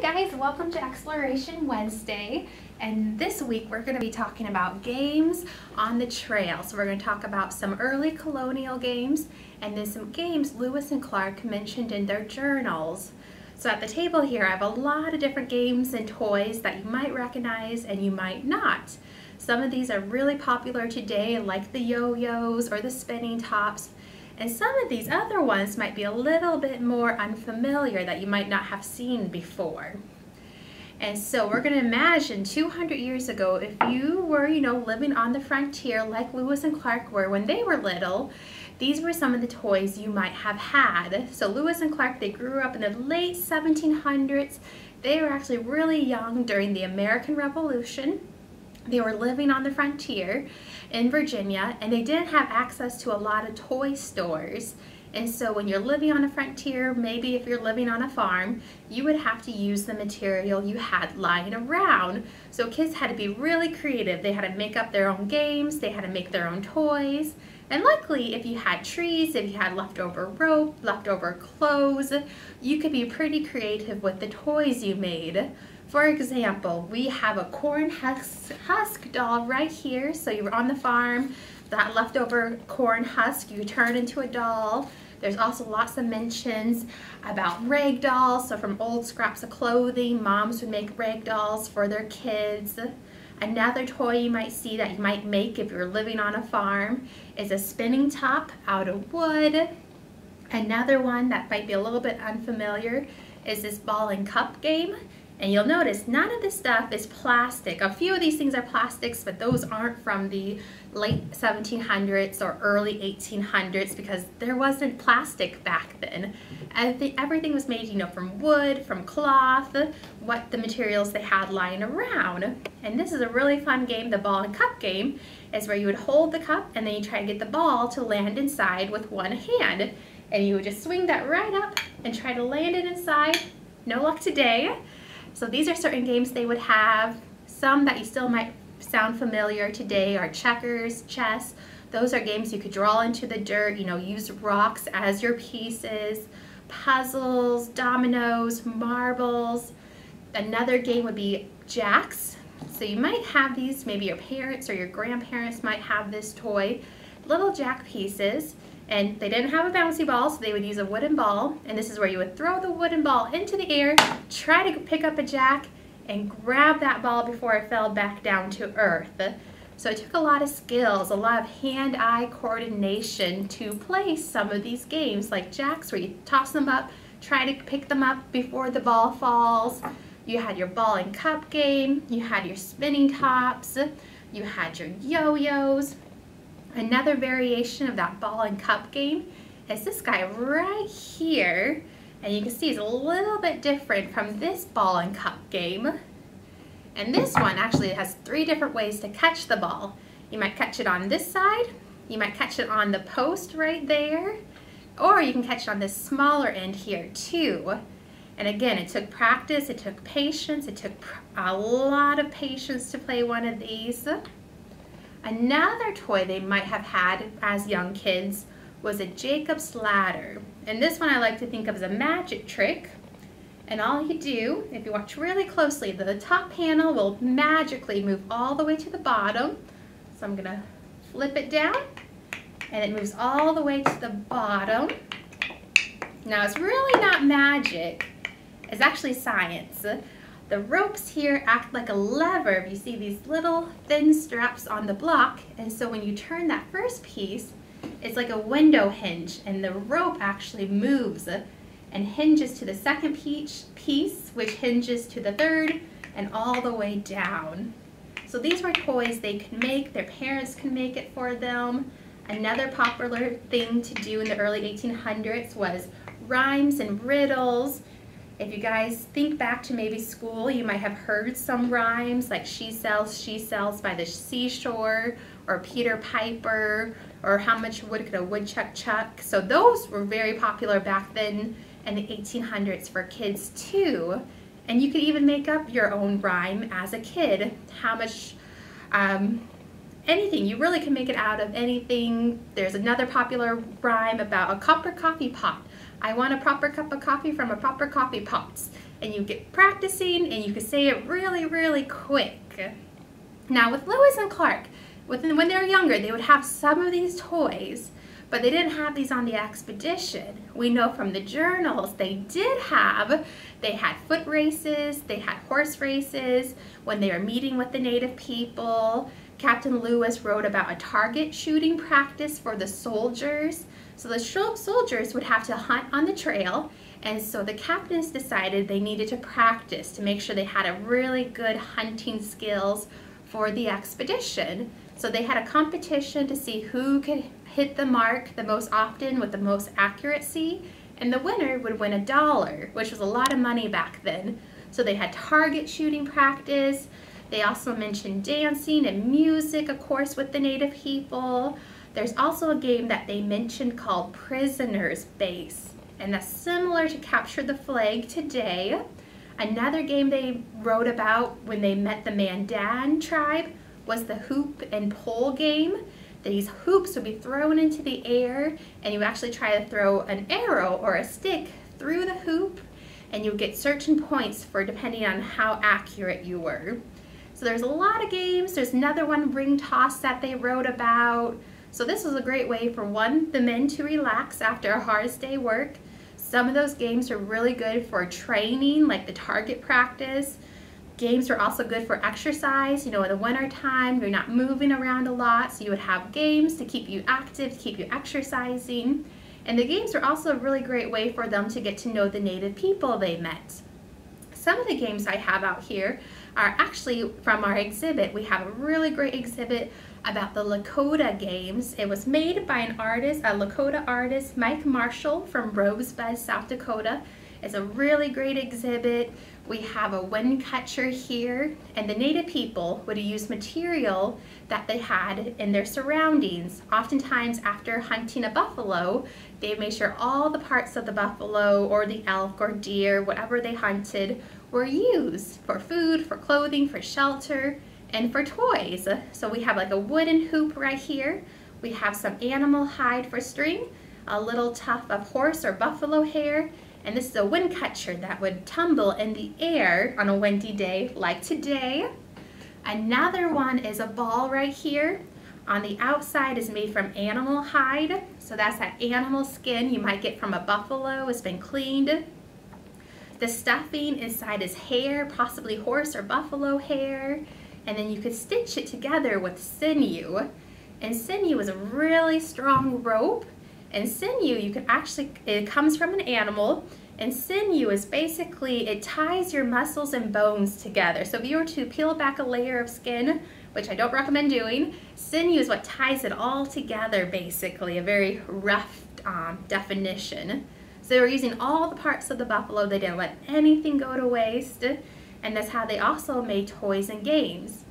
Hey guys, welcome to Exploration Wednesday, and this week we're going to be talking about games on the trail. So we're going to talk about some early colonial games and then some games Lewis and Clark mentioned in their journals. So at the table here I have a lot of different games and toys that you might recognize and you might not. Some of these are really popular today, like the yo-yos or the spinning tops. And some of these other ones might be a little bit more unfamiliar that you might not have seen before. And so we're going to imagine 200 years ago, if you were, living on the frontier like Lewis and Clark were when they were little, these were some of the toys you might have had. So Lewis and Clark, they grew up in the late 1700s. They were actually really young during the American Revolution. They were living on the frontier in Virginia, and they didn't have access to a lot of toy stores. And so when you're living on a frontier, maybe if you're living on a farm, you would have to use the material you had lying around. So kids had to be really creative. They had to make up their own games, they had to make their own toys. And luckily, if you had trees, if you had leftover rope, leftover clothes, you could be pretty creative with the toys you made. For example, we have a corn husk doll right here. So you were on the farm, that leftover corn husk, you turn into a doll. There's also lots of mentions about rag dolls. So from old scraps of clothing, moms would make rag dolls for their kids. Another toy you might see that you might make if you're living on a farm is a spinning top out of wood. Another one that might be a little bit unfamiliar is this ball and cup game. And you'll notice none of this stuff is plastic. A few of these things are plastics, but those aren't from the late 1700s or early 1800s because there wasn't plastic back then. Everything was made, from wood, from cloth, what the materials they had lying around. And this is a really fun game, the ball and cup game, is where you would hold the cup and then you try to get the ball to land inside with one hand. And you would just swing that right up and try to land it inside. No luck today. So these are certain games they would have. Some that you still might sound familiar today are checkers, chess. Those are games you could draw into the dirt, use rocks as your pieces, puzzles, dominoes, marbles. Another game would be jacks. So you might have these, maybe your parents or your grandparents might have this toy. Little jack pieces, and they didn't have a bouncy ball, so they would use a wooden ball, and this is where you would throw the wooden ball into the air, try to pick up a jack, and grab that ball before it fell back down to earth. So it took a lot of skills, a lot of hand-eye coordination to play some of these games, like jacks, where you toss them up, try to pick them up before the ball falls. You had your ball and cup game, you had your spinning tops, you had your yo-yos. Another variation of that ball and cup game is this guy right here, and you can see he's a little bit different from this ball and cup game. And this one actually has three different ways to catch the ball. You might catch it on this side, you might catch it on the post right there, or you can catch it on this smaller end here too. And again, it took practice, it took patience, it took a lot of patience to play one of these. Another toy they might have had as young kids was a Jacob's ladder. And this one I like to think of as a magic trick. And all you do, if you watch really closely, the top panel will magically move all the way to the bottom. So I'm gonna flip it down, and it moves all the way to the bottom. Now it's really not magic, it's actually science. The ropes here act like a lever. You see these little thin straps on the block, and so when you turn that first piece, it's like a window hinge, and the rope actually moves and hinges to the second piece, which hinges to the third, and all the way down. So these were toys they could make, their parents could make it for them. Another popular thing to do in the early 1800s was rhymes and riddles. If you guys think back to maybe school, you might have heard some rhymes like she sells by the seashore, or Peter Piper, or how much wood could a woodchuck chuck. So those were very popular back then in the 1800s for kids too. And you could even make up your own rhyme as a kid. How much, anything, you really can make it out of anything. There's another popular rhyme about a copper coffee pot. I want a proper cup of coffee from a proper coffee pot. and you get practicing and you can say it really, really quick. Now with Lewis and Clark, when they were younger, they would have some of these toys, but they didn't have these on the expedition. We know from the journals they did have. They had foot races, they had horse races. When they were meeting with the native people, Captain Lewis wrote about a target shooting practice for the soldiers. So the soldiers would have to hunt on the trail, and so the captains decided they needed to practice to make sure they had a really good hunting skills for the expedition. So they had a competition to see who could hit the mark the most often with the most accuracy, and the winner would win $1, which was a lot of money back then. So they had target shooting practice. They also mentioned dancing and music, of course, with the native people. There's also a game that they mentioned called Prisoner's Base, and that's similar to Capture the Flag today. Another game they wrote about when they met the Mandan tribe was the hoop and pole game. These hoops would be thrown into the air, and you actually try to throw an arrow or a stick through the hoop, and you get certain points for depending on how accurate you were. So there's a lot of games. There's another one, ring toss, that they wrote about. So this was a great way for the men to relax after a hard day's work. Some of those games are really good for training, like the target practice. Games are also good for exercise. You know, in the winter time, you're not moving around a lot, so you would have games to keep you active, to keep you exercising. And the games are also a really great way for them to get to know the native people they met. Some of the games I have out here are actually from our exhibit. We have a really great exhibit about the Lakota games. It was made by an artist, a Lakota artist, Mike Marshall from Rosebud, South Dakota. It's a really great exhibit. We have a wind catcher here, and the native people would use material that they had in their surroundings. Oftentimes after hunting a buffalo, they made sure all the parts of the buffalo or the elk or deer, whatever they hunted, were used for food, for clothing, for shelter, and for toys. So we have like a wooden hoop right here. We have some animal hide for string, a little tuft of horse or buffalo hair, and this is a wind catcher that would tumble in the air on a windy day like today. Another one is a ball right here. On the outside is made from animal hide. So that's that animal skin you might get from a buffalo. It's been cleaned. The stuffing inside is hair, possibly horse or buffalo hair. And then you could stitch it together with sinew. And sinew is a really strong rope. And sinew, you can actually, it comes from an animal. And sinew is basically, it ties your muscles and bones together. So if you were to peel back a layer of skin, which I don't recommend doing, sinew is what ties it all together, basically, a very rough definition. So they were using all the parts of the buffalo. They didn't let anything go to waste. And that's how they also made toys and games.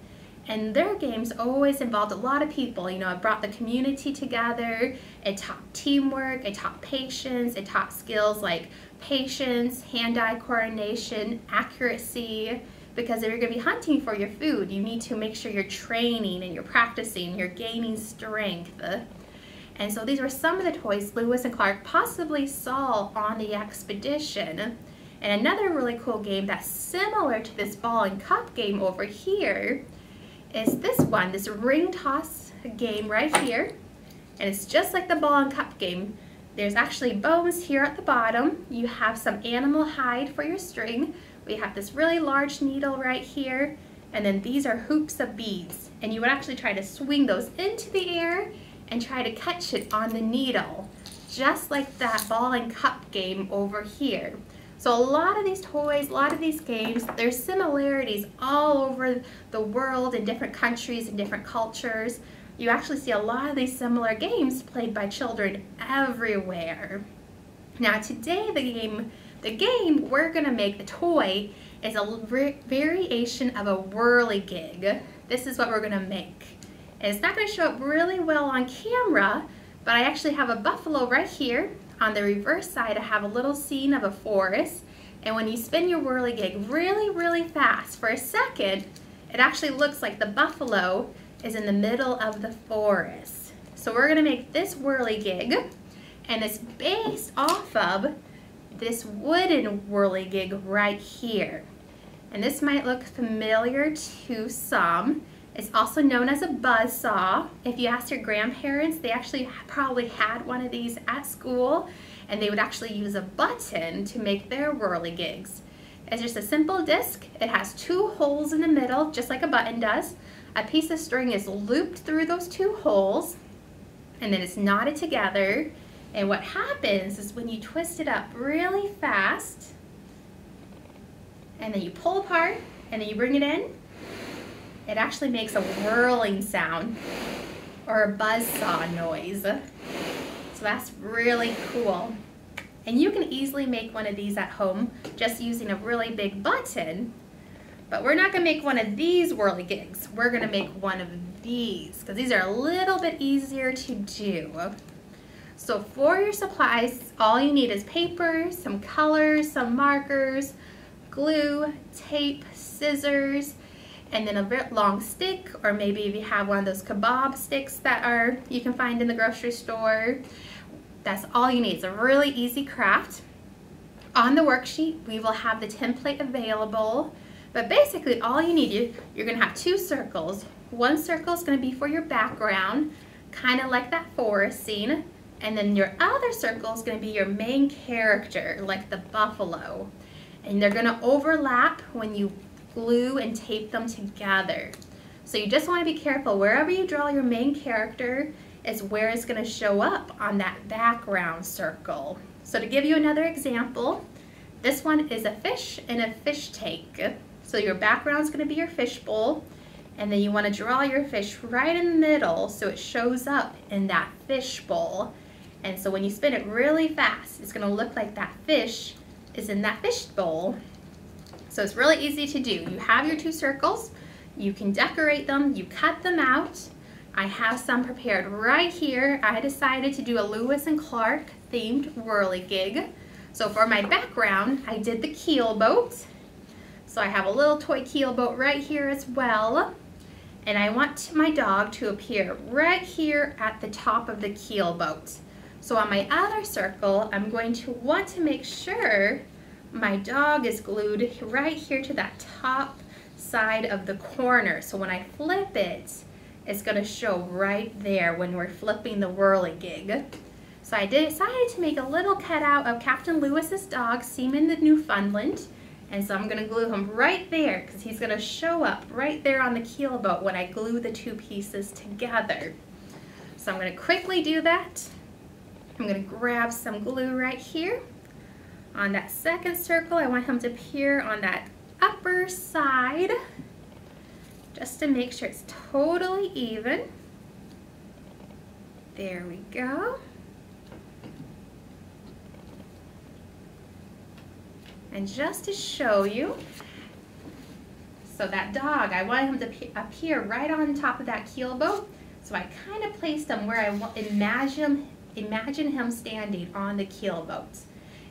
And their games always involved a lot of people. You know, it brought the community together, it taught teamwork, it taught patience, it taught skills like patience, hand-eye coordination, accuracy, because if you're gonna be hunting for your food, you need to make sure you're training and you're practicing, you're gaining strength. And so these were some of the toys Lewis and Clark possibly saw on the expedition. And another really cool game that's similar to this ball and cup game over here is this one, this ring toss game right here. And it's just like the ball and cup game. There's actually bones here at the bottom. You have some animal hide for your string. We have this really large needle right here. And then these are hoops of beads. And you would actually try to swing those into the air and try to catch it on the needle, just like that ball and cup game over here. So a lot of these toys, a lot of these games, there's similarities all over the world in different countries and different cultures. You actually see a lot of these similar games played by children everywhere. Now today the game we're gonna make, the toy, is a variation of a whirligig. This is what we're gonna make. And it's not gonna show up really well on camera, but I actually have a buffalo right here. On the reverse side, I have a little scene of a forest, and when you spin your whirligig really, really fast for a second, it actually looks like the buffalo is in the middle of the forest. So we're gonna make this whirligig, and it's based off of this wooden whirligig right here. And this might look familiar to some. It's also known as a buzzsaw. If you ask your grandparents, they actually probably had one of these at school, and they would actually use a button to make their whirligigs. It's just a simple disc. It has two holes in the middle, just like a button does. A piece of string is looped through those two holes, and then it's knotted together. And what happens is when you twist it up really fast, and then you pull apart, and then you bring it in, it actually makes a whirling sound or a buzzsaw noise. So that's really cool. And you can easily make one of these at home just using a really big button. But we're not gonna make one of these whirligigs. We're gonna make one of these because these are a little bit easier to do. So for your supplies, all you need is paper, some colors, some markers, glue, tape, scissors, and then a long stick, or maybe if you have one of those kebab sticks that you can find in the grocery store. That's all you need. It's a really easy craft. On the worksheet, we will have the template available, but basically all you need, you're gonna have two circles. One circle is gonna be for your background, kind of like that forest scene, and then your other circle is gonna be your main character, like the buffalo. And they're gonna overlap when you glue and tape them together. So you just want to be careful wherever you draw your main character is where it's going to show up on that background circle. So to give you another example, this one is a fish in a fish tank. So your background is going to be your fish bowl, and then you want to draw your fish right in the middle so it shows up in that fish bowl. And so when you spin it really fast, it's going to look like that fish is in that fish bowl. So it's really easy to do. You have your two circles, you can decorate them, you cut them out. I have some prepared right here. I decided to do a Lewis and Clark themed whirligig. So for my background, I did the keel boat. So I have a little toy keel boat right here as well. And I want my dog to appear right here at the top of the keel boat. So on my other circle, I'm going to want to make sure my dog is glued right here to that top side of the corner. So when I flip it, it's going to show right there when we're flipping the whirligig. So I decided to make a little cutout of Captain Lewis's dog, Seaman the Newfoundland. And so I'm going to glue him right there because he's going to show up right there on the keelboat when I glue the two pieces together. So I'm going to quickly do that. I'm going to grab some glue right here. On that second circle, I want him to appear on that upper side, just to make sure it's totally even. There we go. And just to show you, so that dog, I want him to appear right on top of that keelboat. So I kind of placed him where I imagine him standing on the keelboat.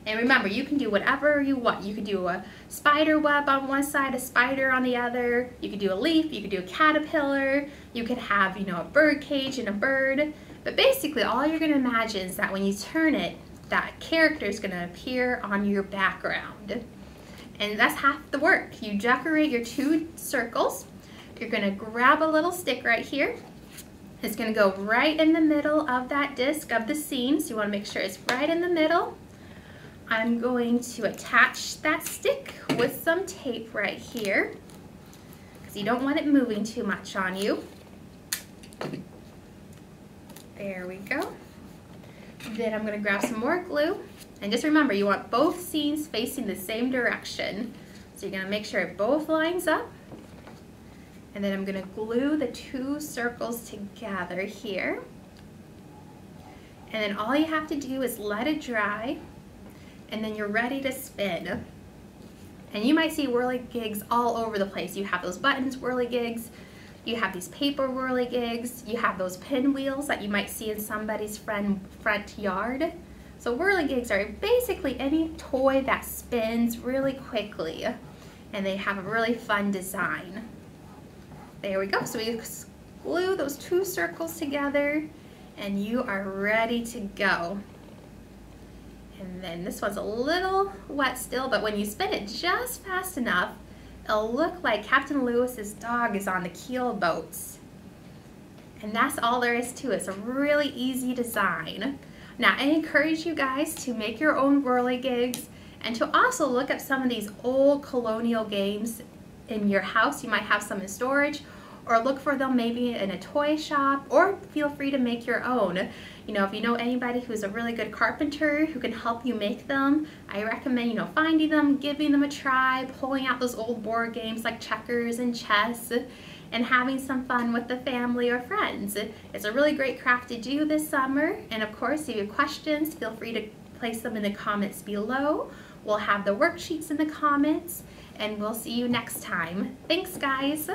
And remember, you can do whatever you want. You could do a spider web on one side, a spider on the other. You could do a leaf, you could do a caterpillar. You could have, you know, a bird cage and a bird. But basically, all you're gonna imagine is that when you turn it, that character is gonna appear on your background. And that's half the work. You decorate your two circles. You're gonna grab a little stick right here. It's gonna go right in the middle of that disc of the scene. So you wanna make sure it's right in the middle. I'm going to attach that stick with some tape right here because you don't want it moving too much on you. There we go. Then I'm going to grab some more glue, and just remember you want both scenes facing the same direction. So you're going to make sure it both lines up, and then I'm going to glue the two circles together here. And then all you have to do is let it dry, and then you're ready to spin. And you might see whirligigs all over the place. You have those buttons whirligigs, you have these paper whirligigs, you have those pinwheels that you might see in somebody's front yard. So whirligigs are basically any toy that spins really quickly, and they have a really fun design. There we go. So we glue those two circles together, and you are ready to go. And then this one's a little wet still, but when you spin it just fast enough, it'll look like Captain Lewis's dog is on the keel boats. And that's all there is to it. It's a really easy design. Now, I encourage you guys to make your own whirligigs and to also look up some of these old colonial games in your house. You might have some in storage, or look for them maybe in a toy shop, or feel free to make your own. You know, if you know anybody who's a really good carpenter who can help you make them, I recommend, you know, finding them, giving them a try, pulling out those old board games like checkers and chess, and having some fun with the family or friends. It's a really great craft to do this summer. And of course, if you have questions, feel free to place them in the comments below. We'll have the worksheets in the comments, and we'll see you next time. Thanks, guys.